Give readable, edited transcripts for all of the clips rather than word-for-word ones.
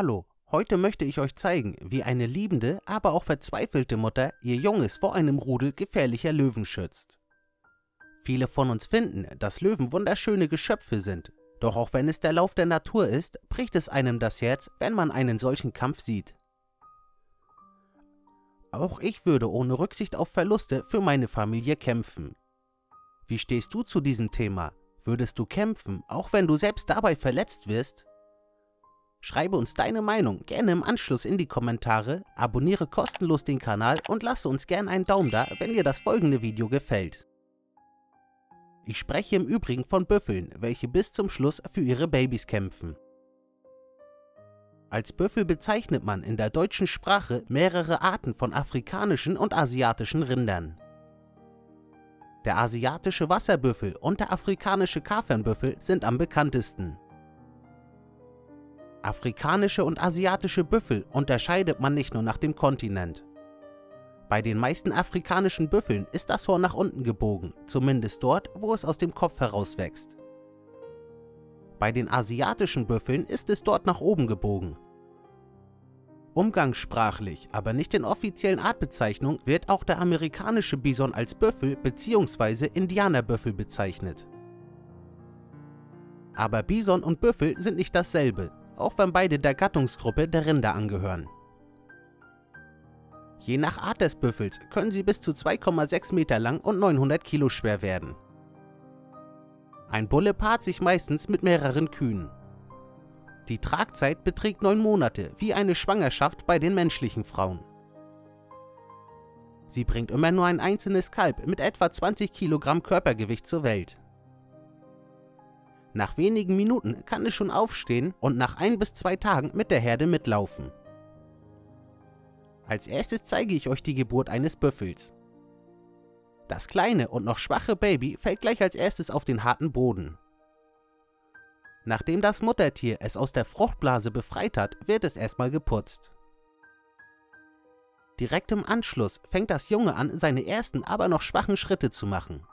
Hallo, heute möchte ich euch zeigen, wie eine liebende, aber auch verzweifelte Mutter ihr Junges vor einem Rudel gefährlicher Löwen schützt. Viele von uns finden, dass Löwen wunderschöne Geschöpfe sind, doch auch wenn es der Lauf der Natur ist, bricht es einem das Herz, wenn man einen solchen Kampf sieht. Auch ich würde ohne Rücksicht auf Verluste für meine Familie kämpfen. Wie stehst du zu diesem Thema? Würdest du kämpfen, auch wenn du selbst dabei verletzt wirst? Schreibe uns deine Meinung gerne im Anschluss in die Kommentare, abonniere kostenlos den Kanal und lasse uns gerne einen Daumen da, wenn dir das folgende Video gefällt. Ich spreche im Übrigen von Büffeln, welche bis zum Schluss für ihre Babys kämpfen. Als Büffel bezeichnet man in der deutschen Sprache mehrere Arten von afrikanischen und asiatischen Rindern. Der asiatische Wasserbüffel und der afrikanische Kafernbüffel sind am bekanntesten. Afrikanische und asiatische Büffel unterscheidet man nicht nur nach dem Kontinent. Bei den meisten afrikanischen Büffeln ist das Horn nach unten gebogen, zumindest dort, wo es aus dem Kopf herauswächst. Bei den asiatischen Büffeln ist es dort nach oben gebogen. Umgangssprachlich, aber nicht in offiziellen Artbezeichnungen, wird auch der amerikanische Bison als Büffel bzw. Indianerbüffel bezeichnet. Aber Bison und Büffel sind nicht dasselbe, auch wenn beide der Gattungsgruppe der Rinder angehören. Je nach Art des Büffels können sie bis zu 2,6 Meter lang und 900 Kilo schwer werden. Ein Bulle paart sich meistens mit mehreren Kühen. Die Tragzeit beträgt 9 Monate, wie eine Schwangerschaft bei den menschlichen Frauen. Sie bringt immer nur ein einzelnes Kalb mit etwa 20 Kilogramm Körpergewicht zur Welt. Nach wenigen Minuten kann es schon aufstehen und nach 1 bis 2 Tagen mit der Herde mitlaufen. Als erstes zeige ich euch die Geburt eines Büffels. Das kleine und noch schwache Baby fällt gleich als erstes auf den harten Boden. Nachdem das Muttertier es aus der Fruchtblase befreit hat, wird es erstmal geputzt. Direkt im Anschluss fängt das Junge an, seine ersten, aber noch schwachen Schritte zu machen.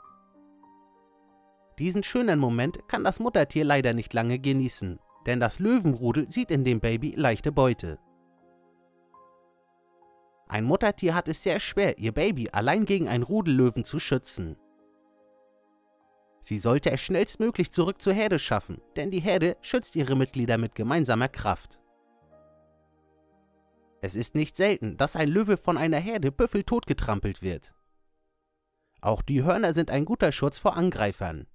Diesen schönen Moment kann das Muttertier leider nicht lange genießen, denn das Löwenrudel sieht in dem Baby leichte Beute. Ein Muttertier hat es sehr schwer, ihr Baby allein gegen einen Rudellöwen zu schützen. Sie sollte es schnellstmöglich zurück zur Herde schaffen, denn die Herde schützt ihre Mitglieder mit gemeinsamer Kraft. Es ist nicht selten, dass ein Löwe von einer Herde Büffel totgetrampelt wird. Auch die Hörner sind ein guter Schutz vor Angreifern.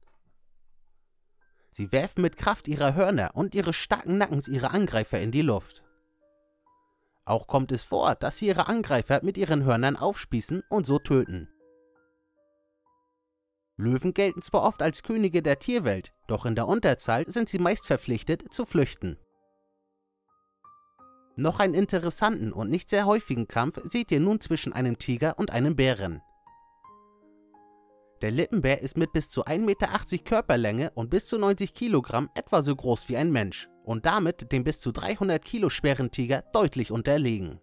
Sie werfen mit Kraft ihrer Hörner und ihres starken Nackens ihre Angreifer in die Luft. Auch kommt es vor, dass sie ihre Angreifer mit ihren Hörnern aufspießen und so töten. Löwen gelten zwar oft als Könige der Tierwelt, doch in der Unterzahl sind sie meist verpflichtet zu flüchten. Noch einen interessanten und nicht sehr häufigen Kampf seht ihr nun zwischen einem Tiger und einem Bären. Der Lippenbär ist mit bis zu 1,80 Meter Körperlänge und bis zu 90 Kilogramm etwa so groß wie ein Mensch und damit dem bis zu 300 Kilo schweren Tiger deutlich unterlegen.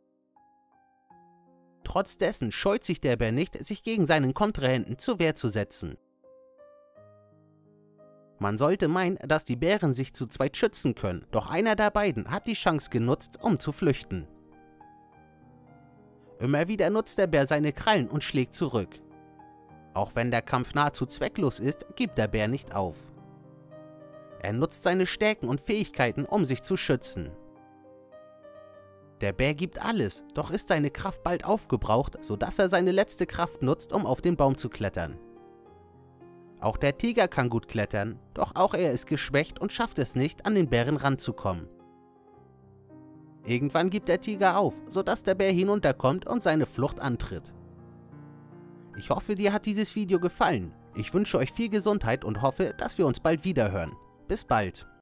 Trotz dessen scheut sich der Bär nicht, sich gegen seinen Kontrahenten zur Wehr zu setzen. Man sollte meinen, dass die Bären sich zu zweit schützen können, doch einer der beiden hat die Chance genutzt, um zu flüchten. Immer wieder nutzt der Bär seine Krallen und schlägt zurück. Auch wenn der Kampf nahezu zwecklos ist, gibt der Bär nicht auf. Er nutzt seine Stärken und Fähigkeiten, um sich zu schützen. Der Bär gibt alles, doch ist seine Kraft bald aufgebraucht, sodass er seine letzte Kraft nutzt, um auf den Baum zu klettern. Auch der Tiger kann gut klettern, doch auch er ist geschwächt und schafft es nicht, an den Bären ranzukommen. Irgendwann gibt der Tiger auf, sodass der Bär hinunterkommt und seine Flucht antritt. Ich hoffe, dir hat dieses Video gefallen. Ich wünsche euch viel Gesundheit und hoffe, dass wir uns bald wieder hören. Bis bald!